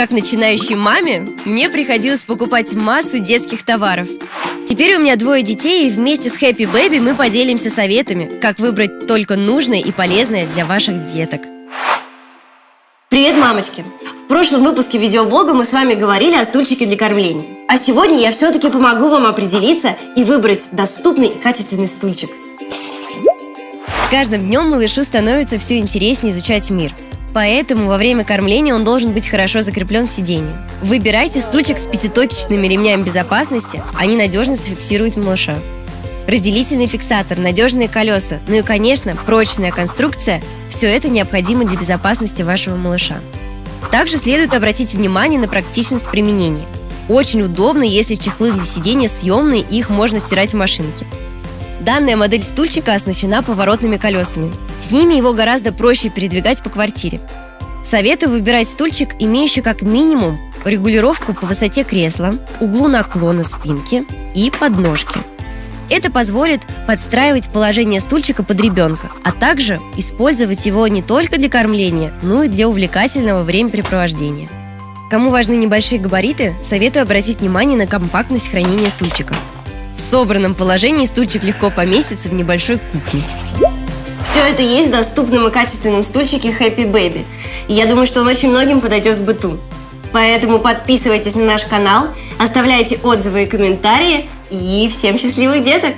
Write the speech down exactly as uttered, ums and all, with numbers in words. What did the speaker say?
Как начинающей маме мне приходилось покупать массу детских товаров. Теперь у меня двое детей, и вместе с Happy Baby мы поделимся советами, как выбрать только нужное и полезное для ваших деток. Привет, мамочки! В прошлом выпуске видеоблога мы с вами говорили о стульчике для кормления. А сегодня я все-таки помогу вам определиться и выбрать доступный и качественный стульчик. С каждым днем малышу становится все интереснее изучать мир. Поэтому во время кормления он должен быть хорошо закреплен в сиденье. Выбирайте стульчик с пятиточечными ремнями безопасности, они надежно зафиксируют малыша. Разделительный фиксатор, надежные колеса, ну и, конечно, прочная конструкция – все это необходимо для безопасности вашего малыша. Также следует обратить внимание на практичность применения. Очень удобно, если чехлы для сидения съемные, и их можно стирать в машинке. Данная модель стульчика оснащена поворотными колесами. С ними его гораздо проще передвигать по квартире. Советую выбирать стульчик, имеющий как минимум регулировку по высоте кресла, углу наклона спинки и подножки. Это позволит подстраивать положение стульчика под ребенка, а также использовать его не только для кормления, но и для увлекательного времяпрепровождения. Кому важны небольшие габариты, советую обратить внимание на компактность хранения стульчика. В собранном положении стульчик легко поместится в небольшой кухне. Все это есть в доступном и качественном стульчике Happy Baby. И я думаю, что он очень многим подойдет в быту. Поэтому подписывайтесь на наш канал, оставляйте отзывы и комментарии. И всем счастливых деток!